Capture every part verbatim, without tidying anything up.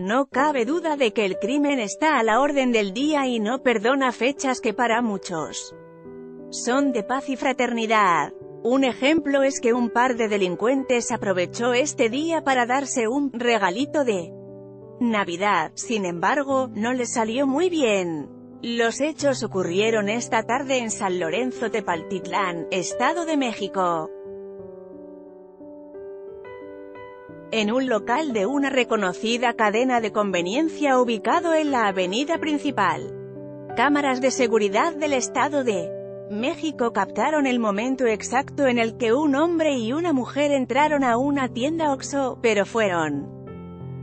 No cabe duda de que el crimen está a la orden del día y no perdona fechas que para muchos son de paz y fraternidad. Un ejemplo es que un par de delincuentes aprovechó este día para darse un regalito de Navidad, sin embargo, no les salió muy bien. Los hechos ocurrieron esta tarde en San Lorenzo Tepaltitlán, Estado de México. En un local de una reconocida cadena de conveniencia ubicado en la avenida principal. Cámaras de seguridad del Estado de México captaron el momento exacto en el que un hombre y una mujer entraron a una tienda Oxxo, pero fueron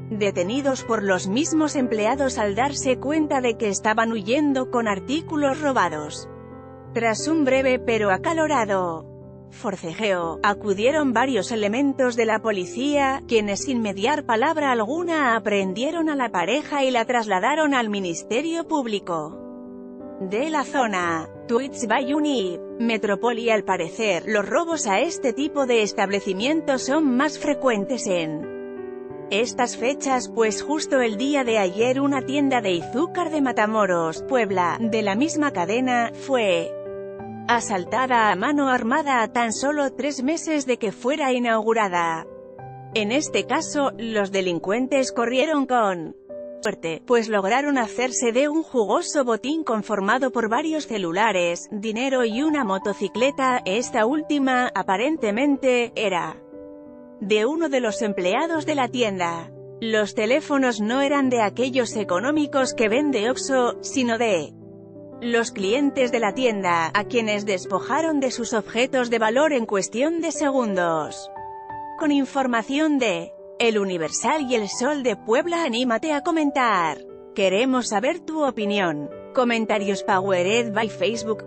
detenidos por los mismos empleados al darse cuenta de que estaban huyendo con artículos robados. Tras un breve pero acalorado forcejeo, acudieron varios elementos de la policía, quienes sin mediar palabra alguna aprehendieron a la pareja y la trasladaron al Ministerio Público de la zona. Tweets Bayuni, Metropoli. Al parecer, los robos a este tipo de establecimientos son más frecuentes en estas fechas, pues justo el día de ayer una tienda de Izúcar de Matamoros, Puebla, de la misma cadena, fue asaltada a mano armada a tan solo tres meses de que fuera inaugurada. En este caso, los delincuentes corrieron con suerte, pues lograron hacerse de un jugoso botín conformado por varios celulares, dinero y una motocicleta. Esta última, aparentemente, era de uno de los empleados de la tienda. Los teléfonos no eran de aquellos económicos que vende Oxxo, sino de los clientes de la tienda, a quienes despojaron de sus objetos de valor en cuestión de segundos. Con información de El Universal y el Sol de Puebla, anímate a comentar. Queremos saber tu opinión. Comentarios Powered by Facebook.